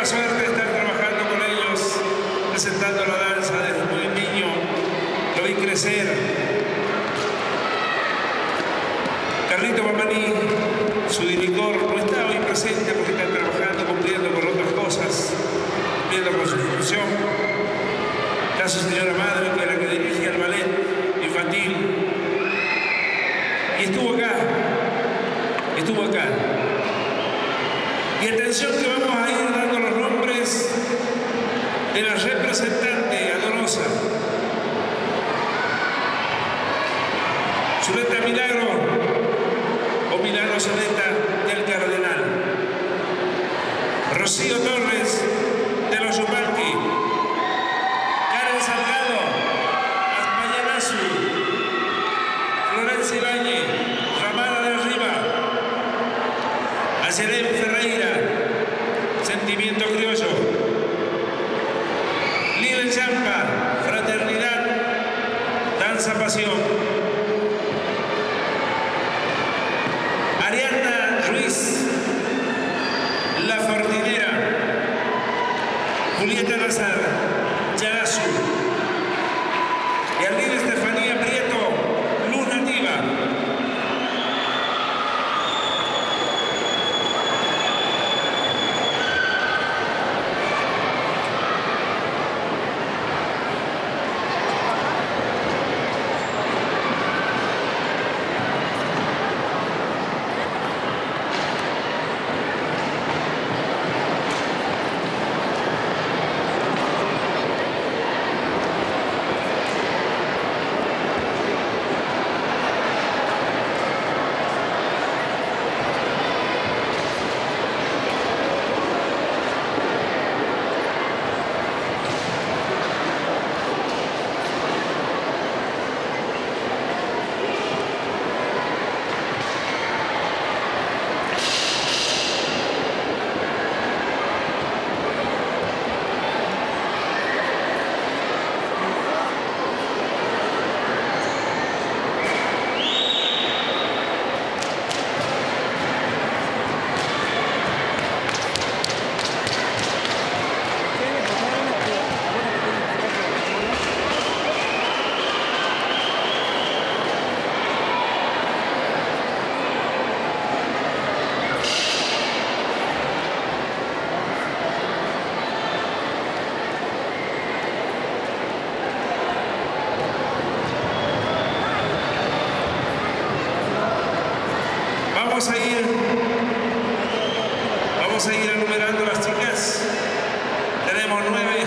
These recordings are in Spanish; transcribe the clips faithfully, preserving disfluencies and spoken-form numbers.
la suerte de estar trabajando con ellos, presentando la danza desde muy niño. Lo vi crecer. Carlito Mamani, su director, no está hoy presente porque está trabajando, cumpliendo con otras cosas, cumpliendo con su función. Está su señora madre, que es la que dirige el ballet infantil. Y estuvo acá, estuvo acá. Y atención que vamos a ir dando los nombres de la representante Adorosa. Suleta Milagro, o Milagro Suleta del Cardenal. Rocío Torres de los Yupanqui. Karen Salgado, Aspa Yazu. Florencia Ibañez, Ramada de Arriba. Acerén Ferreira, Sentimiento Criollo. Lilian Champa, Fraternidad, Danza Pasión. Mariana Ruiz, La Fortinera. Julieta Lazar, Yazu. Y Arriba Estefan. Vamos a ir, vamos a ir enumerando las chicas. Tenemos nueve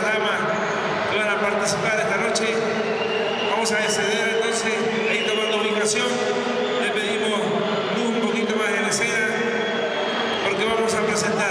damas que van a participar esta noche. Vamos a acceder entonces a ir tomando ubicación. Le pedimos luz un poquito más en escena porque vamos a presentar.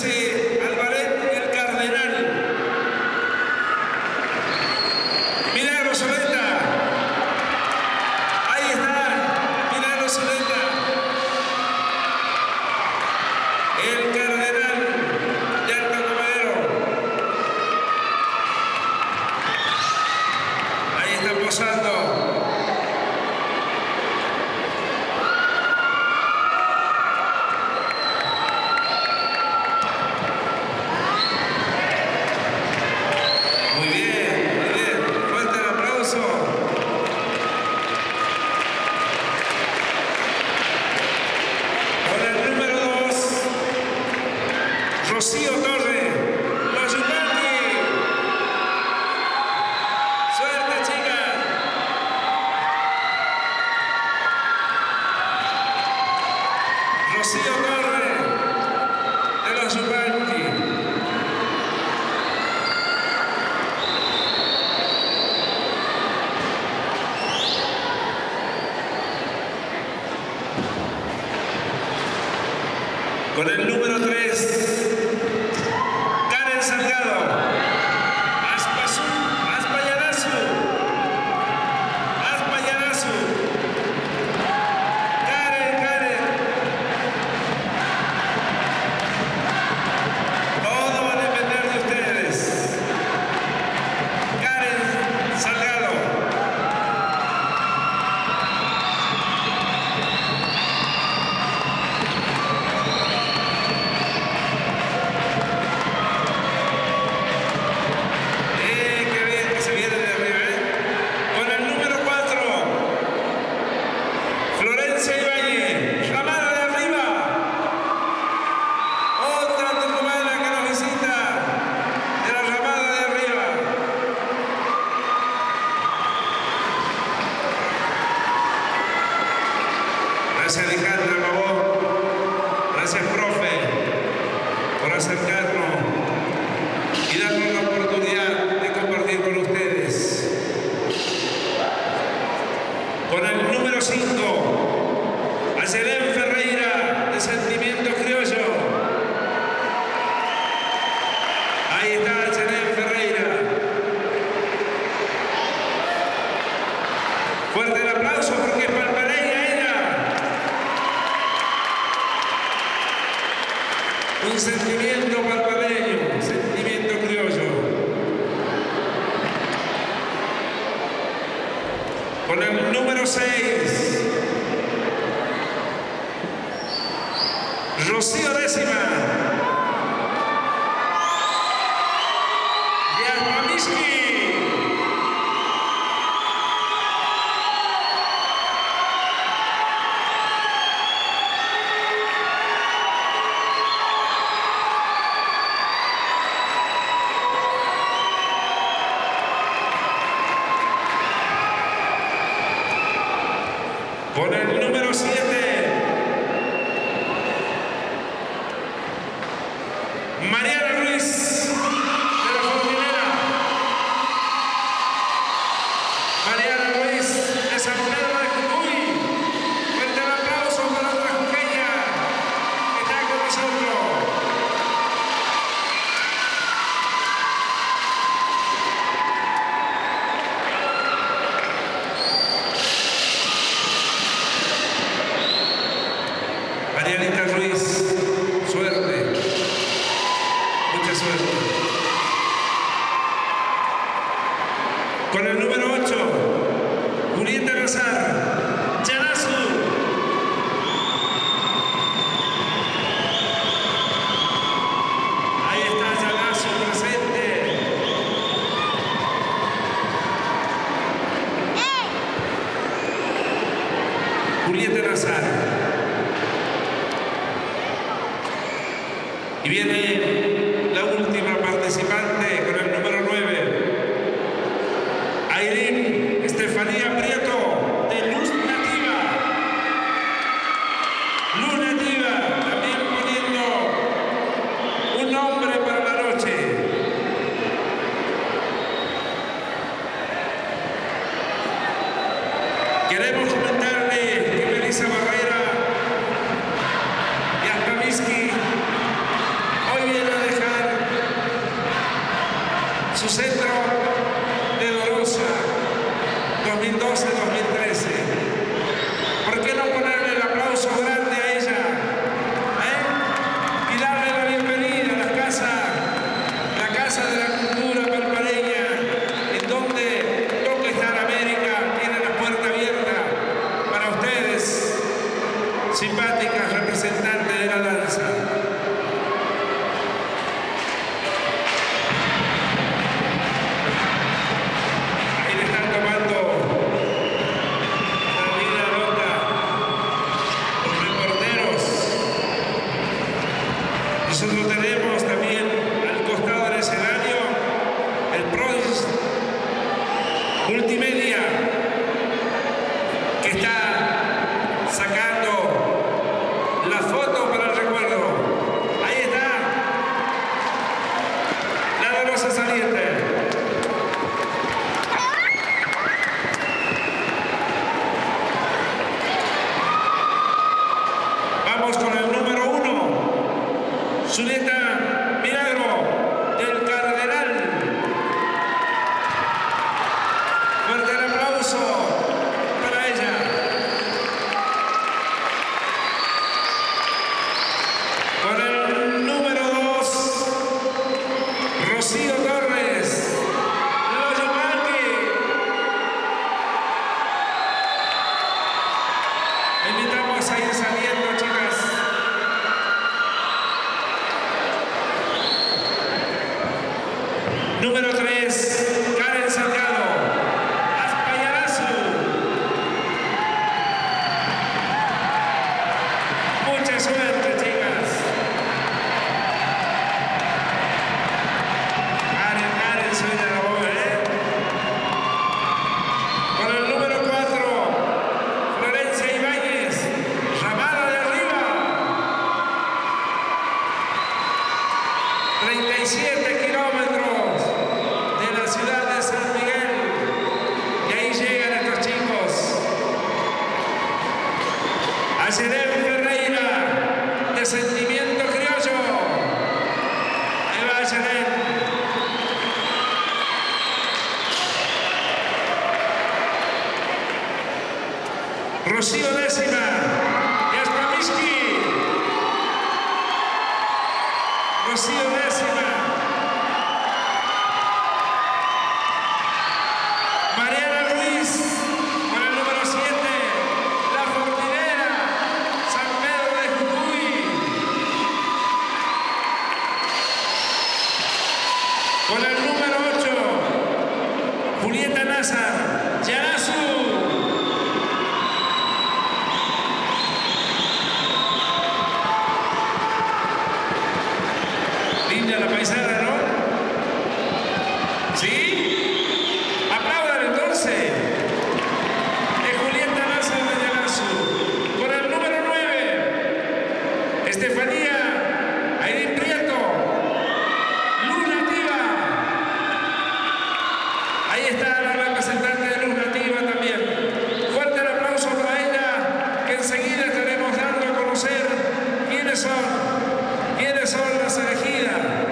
Sí. Santo. Rocío Torres, la ayudante. Suerte, chicas. Rocío Torres, el ayudante. Con el número tres. Con el número cinco, Ayelén Ferreira, de Sentimiento Criollo. Ahí está Ayelén Ferreira. Fuerte el aplauso porque es para Pereira ella. Un sentimiento palpadeño, sentimiento criollo. Con el número seis, Rocío Décima, de Esplomisqui. Con el número siete, Mariana Ruiz, de La Fortinera. Mariana Ruiz, de Santana. Marianita Ruiz, suerte, mucha suerte. Con el número ocho, Julieta Lazar, Yazu. Ahí está Yazu presente. ¡Eh! Julieta Názar. Y viene la última participante con el número nueve, Ayelén Estefanía Prieto, de Luz Nativa. Luz Nativa, también poniendo un nombre para la noche. Queremos comentarle que Melissa Barrera y hasta Miski viene a dejar su centro de Dorosa dos mil doce dos mil trece. ¿Por qué no ponerle el aplauso grande a ella? ¿Eh? Y darle la bienvenida a la casa, la casa de la cultura palpareña, en donde toca estar América. multimedia que está sacando las fotos para el recuerdo. Ahí está la hermosa saliente. Vamos con el número uno, Suleta Milagro del Cardenal. Fuerte el aplauso para ella. Con el número dos, Rocío Torres, Los Yopalqui. Invitamos a ir saliendo, chicas. Número tres, Karen Salgado. Mucha suerte, chicas. Karen, Karen, soy de la voz, ¿eh? Con el número cuatro, Florencia Ibáñez, Ramada de Arriba. treinta y siete kilómetros de la ciudad de San Miguel. Y ahí llegan estos chicos. Acerén Ferreira, de Sentimiento Criollo. Eva Yené. Rocío Décima, de Esplomisqui. Rocío Décima. Mariana Ruiz, con el número siete, La Fortinera, San Pedro de Jujuy. Con el número ocho, Julieta Názar, Yazu. Linda la paisana.